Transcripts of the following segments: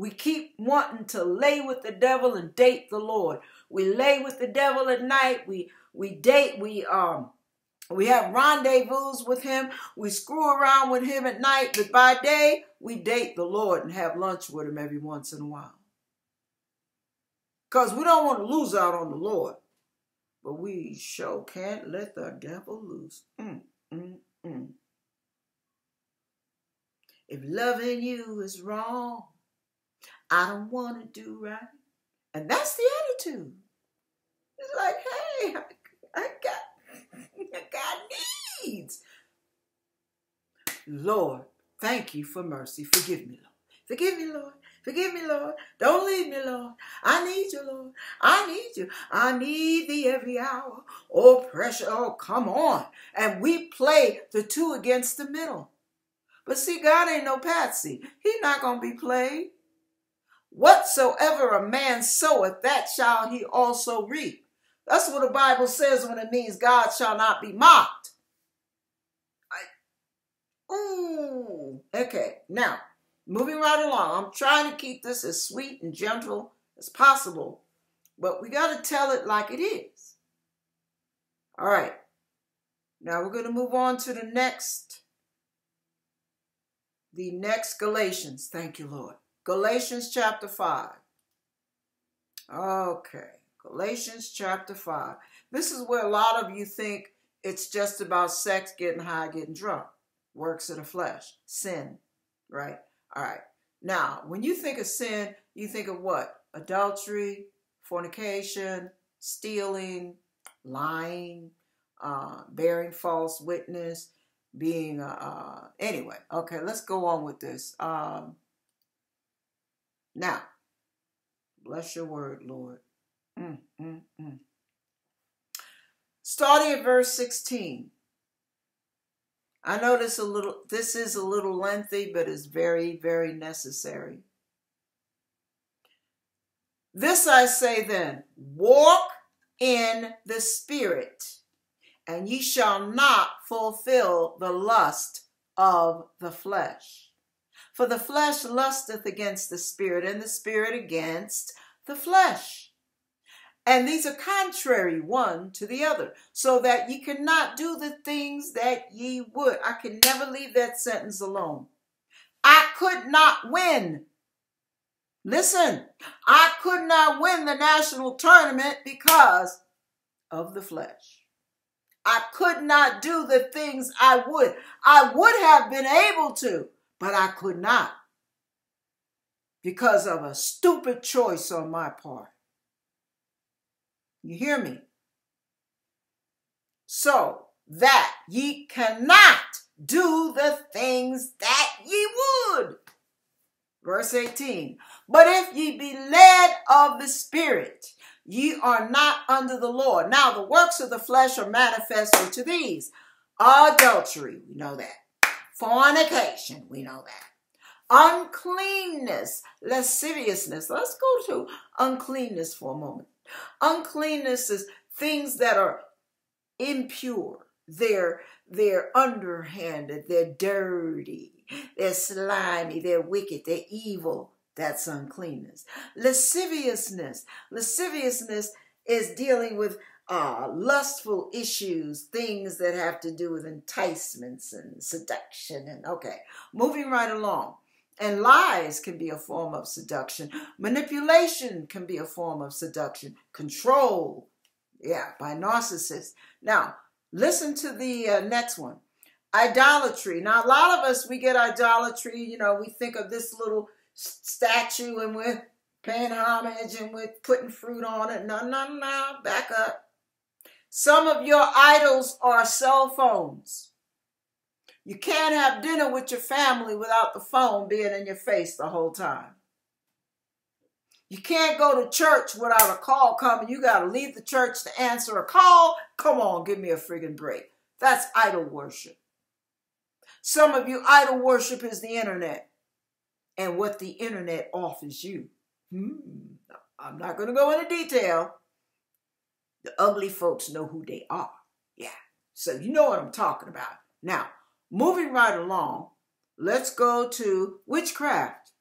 We keep wanting to lay with the devil and date the Lord. We lay with the devil at night. We date. We have rendezvous with him. We screw around with him at night. But by day, we date the Lord and have lunch with him every once in a while. Because we don't want to lose out on the Lord. But we sure can't let the devil loose. If loving you is wrong, I don't want to do right. And that's the attitude. It's like, hey, I got needs. Lord, thank you for mercy. Forgive me, Lord. Forgive me, Lord. Forgive me, Lord. Don't leave me, Lord. I need you, Lord. I need you. I need thee every hour. Oh, pressure. Oh, come on. And we play the two against the middle. But see, God ain't no patsy. He's not going to be played. Whatsoever a man soweth, that shall he also reap. That's what the Bible says when it means God shall not be mocked. Okay, now, moving right along. I'm trying to keep this as sweet and gentle as possible, but we got to tell it like it is. All right. Now we're going to move on to the next Galatians. Thank you, Lord. Galatians chapter 5. Okay. Galatians chapter 5. This is where a lot of you think it's just about sex, getting high, getting drunk. Works of the flesh. Sin. Right? All right. Now, when you think of sin, you think of what? Adultery, fornication, stealing, lying, bearing false witness, being... anyway. Okay, let's go on with this. Now, bless your word, Lord. Starting at verse 16. I know this is a little lengthy, but it's very, very necessary. This I say then, walk in the Spirit, and ye shall not fulfill the lust of the flesh. For the flesh lusteth against the Spirit, and the Spirit against the flesh. And these are contrary one to the other, so that ye cannot do the things that ye would. I can never leave that sentence alone. I could not win. Listen, I could not win the national tournament because of the flesh. I could not do the things I would. I would have been able to. But I could not because of a stupid choice on my part. You hear me? So that ye cannot do the things that ye would. Verse 18. But if ye be led of the Spirit, ye are not under the law. Now the works of the flesh are manifest unto these. Adultery, we know that. Fornication, we know that. Uncleanness, lasciviousness. Let's go to uncleanness for a moment. Uncleanness is things that are impure. They're underhanded, they're dirty, they're slimy, they're wicked, they're evil. That's uncleanness. Lasciviousness. Lasciviousness is dealing with lustful issues, things that have to do with enticements and seduction. And okay, moving right along. And lies can be a form of seduction. Manipulation can be a form of seduction. Control, yeah, by narcissists. Now, listen to the next one. Idolatry. Now, a lot of us, we get idolatry, you know, we think of this little statue and we're paying homage and we're putting fruit on it. No, no, no, back up. Some of your idols are cell phones. You can't have dinner with your family without the phone being in your face the whole time. You can't go to church without a call coming. You got to leave the church to answer a call. Come on, give me a friggin' break. That's idol worship. Some of you, idol worship is the internet and what the internet offers you. I'm not going to go into detail. The ugly folks know who they are. Yeah. So you know what I'm talking about. Now, moving right along, let's go to witchcraft.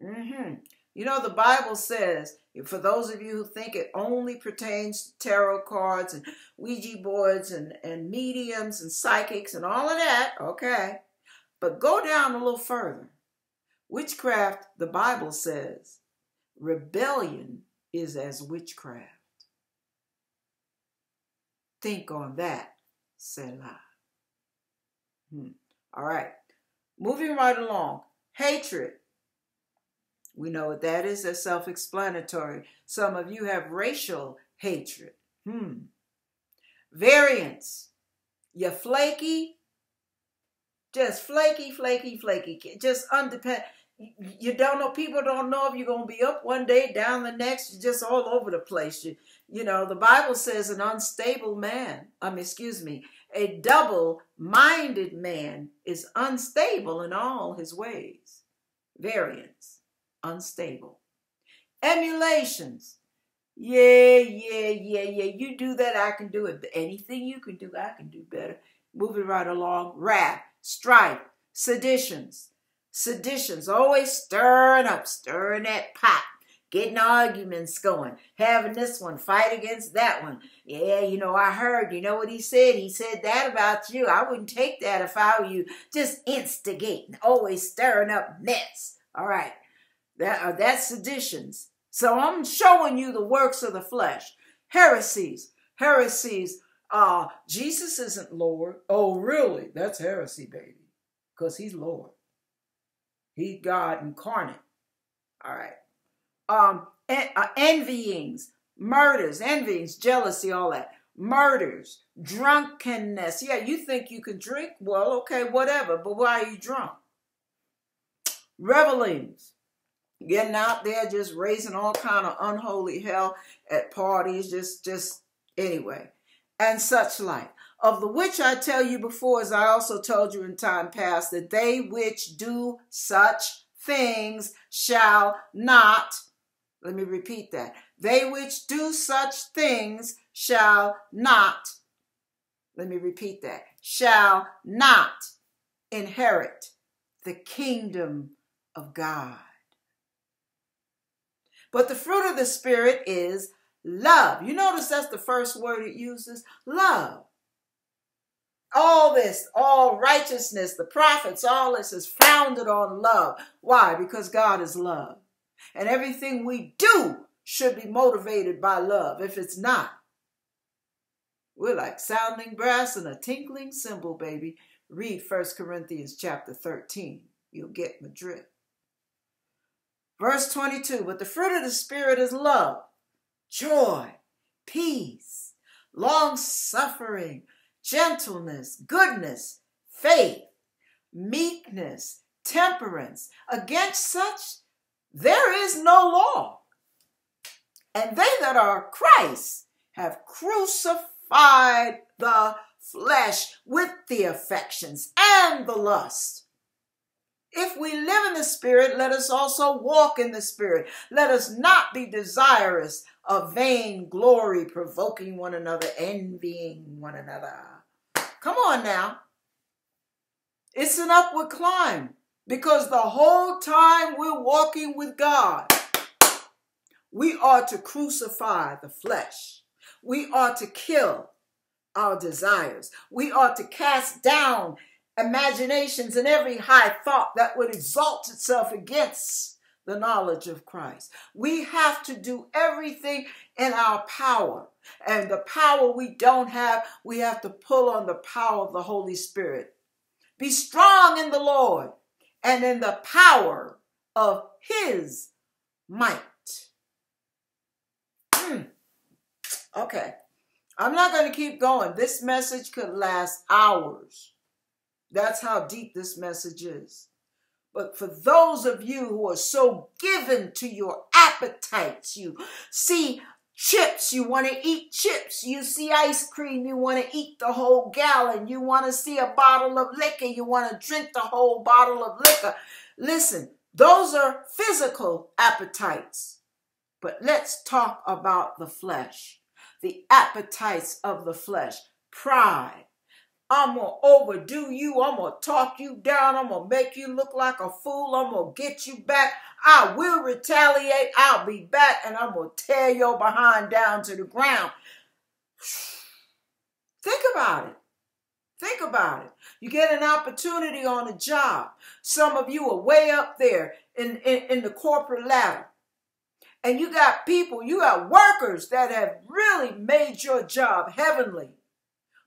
You know, the Bible says, for those of you who think it only pertains to tarot cards and Ouija boards and mediums and psychics and all of that, okay, but go down a little further. Witchcraft, the Bible says, rebellion is as witchcraft. Think on that, Selah. All right, moving right along. Hatred. We know what that is. That's self-explanatory. Some of you have racial hatred. Variance. You're flaky. Just flaky, flaky, flaky. Just undependent. You don't know. People don't know if you're going to be up one day, down the next. You're just all over the place. You know, the Bible says an unstable man, a double-minded man is unstable in all his ways. Variance. Unstable. Emulations. Yeah. You do that, I can do it. Anything you can do, I can do better. Moving right along. Wrath, strife, seditions. Seditions, always stirring up, stirring that pot, getting arguments going, having this one fight against that one. Yeah, you know, I heard, you know what he said? He said that about you. I wouldn't take that if I were you. Just instigating, always stirring up mess. All right. That's seditions. So I'm showing you the works of the flesh. Heresies. Heresies. Jesus isn't Lord. Oh, really? That's heresy, baby. Because he's Lord. He's God incarnate. All right. Envyings. Murders. Envyings. Jealousy. All that. Murders. Drunkenness. Yeah, you think you can drink? Well, okay, whatever. But why are you drunk? Revelings. Getting out there, just raising all kind of unholy hell at parties, just anyway, and such like. Of the which I tell you before, as I also told you in time past, that they which do such things shall not, let me repeat that, they which do such things shall not, let me repeat that, shall not inherit the kingdom of God. But the fruit of the Spirit is love. You notice that's the first word it uses, love. All this, all righteousness, the prophets, all this is founded on love. Why? Because God is love. And everything we do should be motivated by love. If it's not, we're like sounding brass and a tinkling cymbal, baby. Read 1 Corinthians chapter 13. You'll get my drift. Verse 22, but the fruit of the Spirit is love, joy, peace, long-suffering, gentleness, goodness, faith, meekness, temperance. Against such there is no law. And they that are Christ have crucified the flesh with the affections and the lust. If we live in the Spirit, let us also walk in the Spirit. Let us not be desirous of vain glory, provoking one another, envying one another. Come on now. It's an upward climb because the whole time we're walking with God, we are to crucify the flesh. We are to kill our desires. We are to cast down imaginations and every high thought that would exalt itself against the knowledge of Christ. We have to do everything in our power. And the power we don't have, we have to pull on the power of the Holy Spirit. Be strong in the Lord and in the power of his might. Okay, I'm not going to keep going. This message could last hours. That's how deep this message is. But for those of you who are so given to your appetites, you see chips, you want to eat chips. You see ice cream, you want to eat the whole gallon. You want to see a bottle of liquor, you want to drink the whole bottle of liquor. Listen, those are physical appetites. But let's talk about the flesh, the appetites of the flesh. Pride, I'm going to overdo you. I'm going to talk you down. I'm going to make you look like a fool. I'm going to get you back. I will retaliate. I'll be back, and I'm going to tear your behind down to the ground. Think about it. Think about it. You get an opportunity on a job. Some of you are way up there in the corporate ladder. And you got people, you got workers that have really made your job heavenly.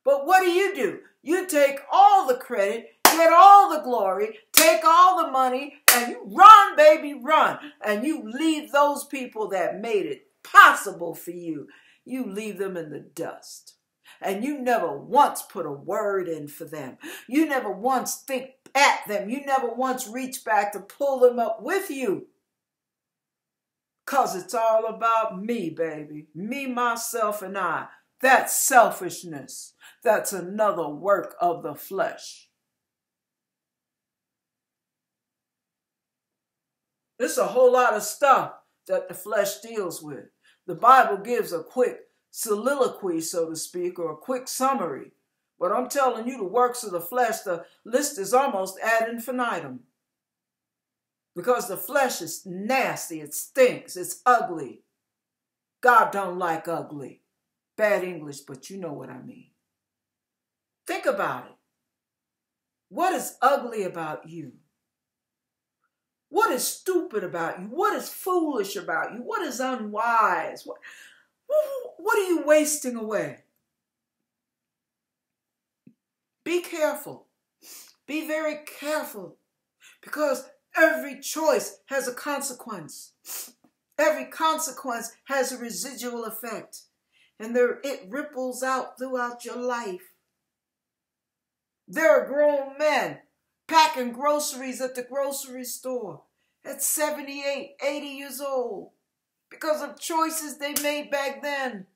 But what do? You take all the credit, get all the glory, take all the money, and you run, baby, run. And you leave those people that made it possible for you. You leave them in the dust. And you never once put a word in for them. You never once think at them. You never once reach back to pull them up with you. Because it's all about me, baby. Me, myself, and I. That's selfishness. That's another work of the flesh. There's a whole lot of stuff that the flesh deals with. The Bible gives a quick soliloquy, so to speak, or a quick summary. But I'm telling you, the works of the flesh, the list is almost ad infinitum. Because the flesh is nasty, it stinks, it's ugly. God don't like ugly. Bad English, but you know what I mean. Think about it. What is ugly about you? What is stupid about you? What is foolish about you? What is unwise? What are you wasting away? Be careful. Be very careful, because every choice has a consequence. Every consequence has a residual effect. And it ripples out throughout your life. There are grown men packing groceries at the grocery store at 78, 80 years old because of choices they made back then.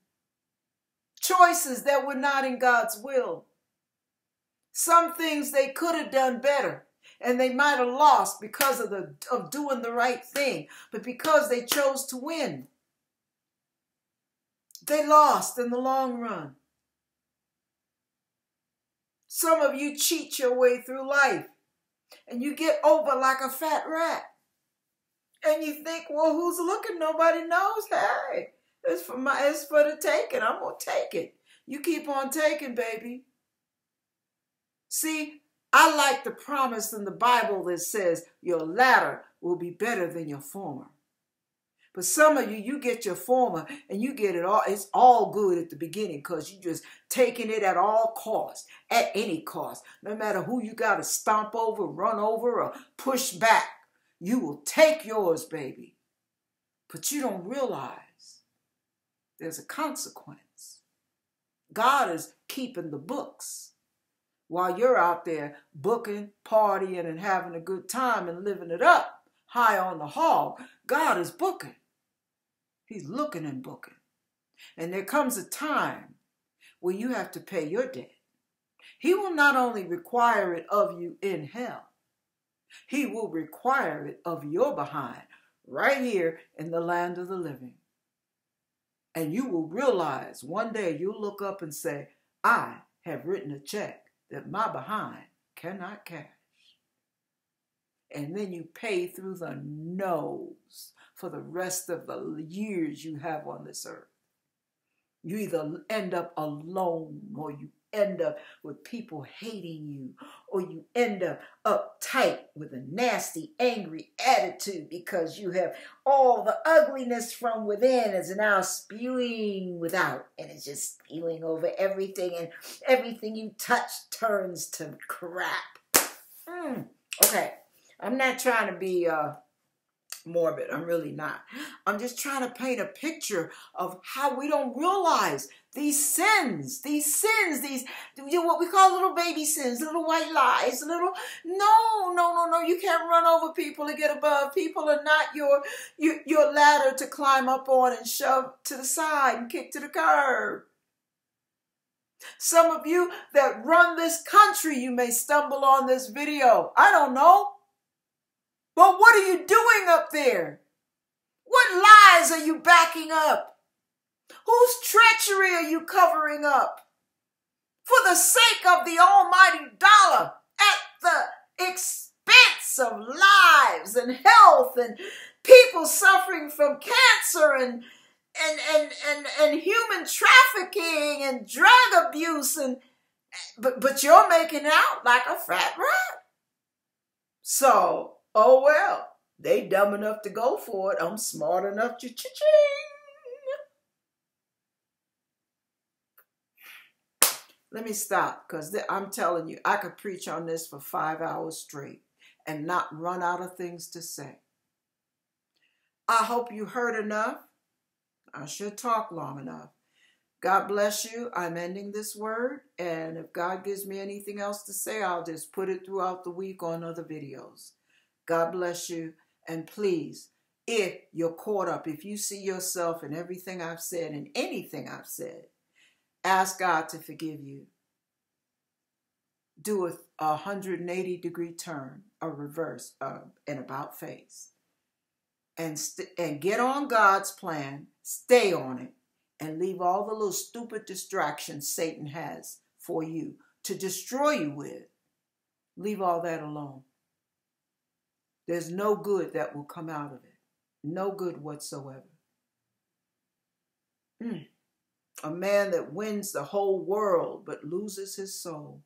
Choices that were not in God's will. Some things they could have done better. And they might have lost because of doing the right thing. But because they chose to win, they lost in the long run. Some of you cheat your way through life. And you get over like a fat rat. And you think, well, who's looking? Nobody knows. Hey, it's for the taking. I'm going to take it. You keep on taking, baby. See, I like the promise in the Bible that says your latter will be better than your former. But some of you, you get your former and you get it all. It's all good at the beginning because you're just taking it at all costs, at any cost. No matter who you got to stomp over, run over, or push back, you will take yours, baby. But you don't realize there's a consequence. God is keeping the books. While you're out there booking, partying, and having a good time and living it up high on the hog, God is booking. He's looking and booking. And there comes a time where you have to pay your debt. He will not only require it of you in hell, he will require it of your behind right here in the land of the living. And you will realize one day you'll look up and say, I have written a check that my behind cannot cash. And then you pay through the nose for the rest of the years you have on this earth. You either end up alone, or you end up with people hating you, or you end up uptight with a nasty, angry attitude because you have all the ugliness from within is now spewing without, and it's just spewing over everything, and everything you touch turns to crap. Okay, I'm not trying to be morbid. I'm really not. I'm just trying to paint a picture of how we don't realize these sins, you know, what we call little baby sins, little white lies, little, no. You can't run over people and get above. People are not your ladder to climb up on and shove to the side and kick to the curb. Some of you that run this country, you may stumble on this video. I don't know. But what are you doing up there? What lies are you backing up? Whose treachery are you covering up? for the sake of the almighty dollar at the expense of lives and health and people suffering from cancer and human trafficking and drug abuse, and but you're making out like a fat rat. So, oh well, they dumb enough to go for it. I'm smart enough to cha-ching. Let me stop, because I'm telling you, I could preach on this for 5 hours straight and not run out of things to say. I hope you heard enough. I should talk long enough. God bless you. I'm ending this word, and if God gives me anything else to say, I'll just put it throughout the week on other videos. God bless you, and please, if you're caught up, if you see yourself in everything I've said and anything I've said, ask God to forgive you. Do a 180-degree turn, a reverse, an about face. And get on God's plan, stay on it, and leave all the little stupid distractions Satan has for you to destroy you with. Leave all that alone. There's no good that will come out of it. No good whatsoever. A man that wins the whole world but loses his soul.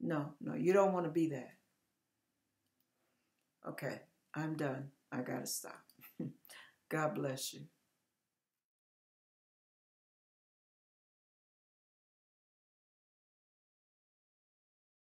No, you don't want to be that. Okay, I'm done. I gotta stop. God bless you.